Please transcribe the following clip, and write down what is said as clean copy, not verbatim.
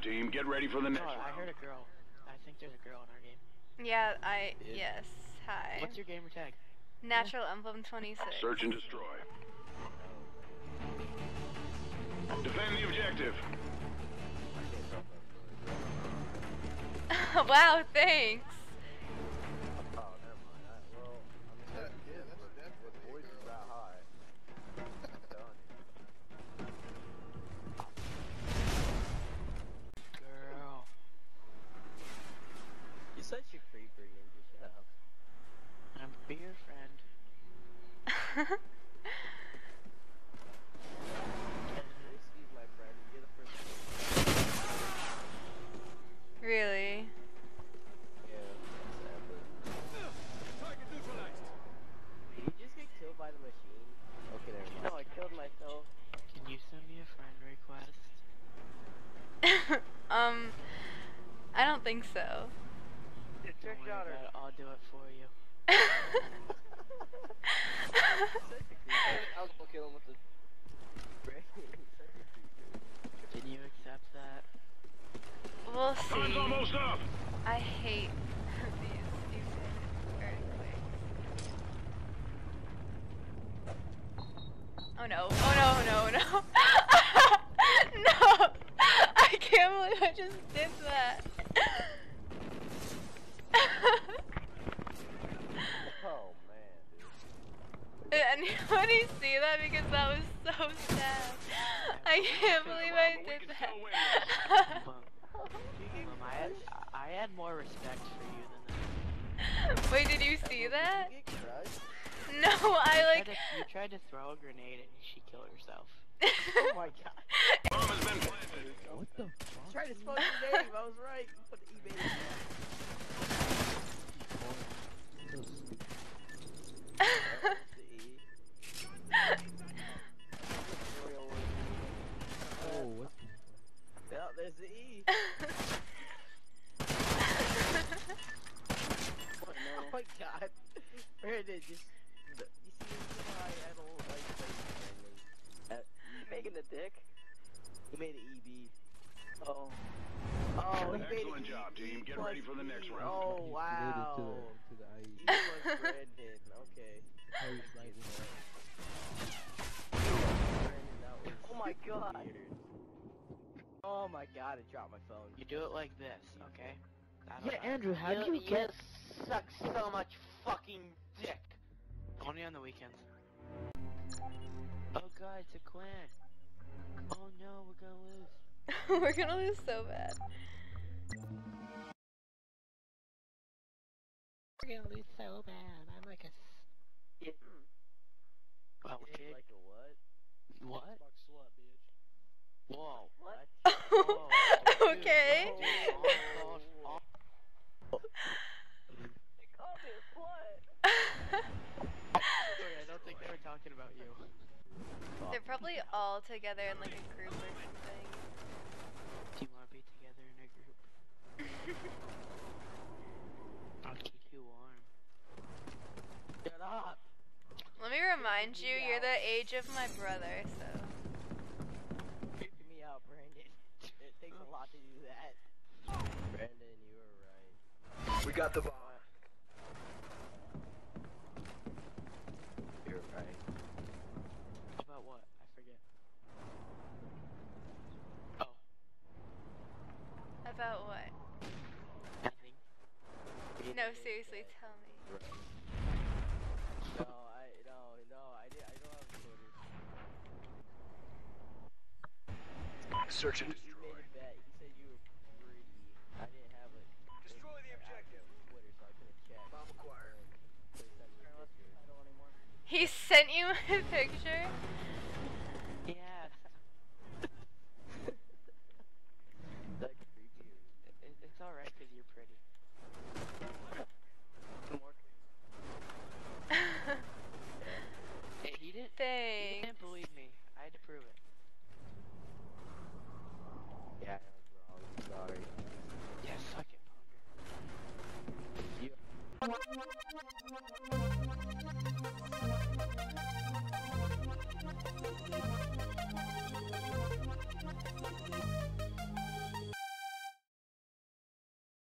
Team, get ready for the next round. I heard a girl. I think there's a girl in our game. Yeah, yes. Hi. What's your gamer tag? Natural emblem 26. Search and destroy. Defend the objective. Wow, thanks. Be your friend. Really? Yeah, exactly. Did you just get killed by the machine? Okay, there. No, I killed myself. Can you send me a friend request? I don't think so. Don't worry about it, I'll do it for you. I'll go kill him with the brain. Can you accept that? We'll see. Time's almost up. I hate these earthquakes. Oh no! Oh no! No! No! No! I can't believe I just did that. Did anybody see that? Because that was so sad. I can't believe I did that. I had more respect for you than that. Wait, did you see that? No, You tried to throw a grenade and she killed herself. Oh my god. Bomb has been planted. What the fuck? I tried to spell your name, I was right. Put the eBay in. Oh, what? Well, there's the E. What? Oh my god. Where it is, just you see how I had a little like making the dick? We made an EB. Oh. Oh, we made excellent job, team. Get ready for the next round. Oh wow. To the IE. Brandon. Okay. Oh my god! Oh my god, I dropped my phone. You do it like this, okay? Yeah, Andrew, how do you get suck so much fucking dick? Only on the weekends. Oh god, it's a clan. Oh no, we're gonna lose. We're gonna lose so bad. We're gonna lose so bad. I'm like a. Yeah. Wow, like a what? What? Whoa. What? Whoa. Okay. They called me a slut. Sorry, I don't think they were talking about you. They're probably all together in like a group or something. Do you want to be together in a group? I'll keep you warm. Shut up! Let me remind you, you're the age of my brother, so. Freaking me out, Brandon. It takes a lot to do that. Brandon, you were right. We got the ball. You're right. About what? I forget. Oh. About what? Nothing. No, seriously, tell me. Right. Search and destroy. He said you were pretty. I didn't have it. Destroy the objective. Bomb acquired. I don't want any more. He sent you my picture? Yeah. That creeped you. It's alright because you're pretty. Hey, he didn't believe me. I had to prove it.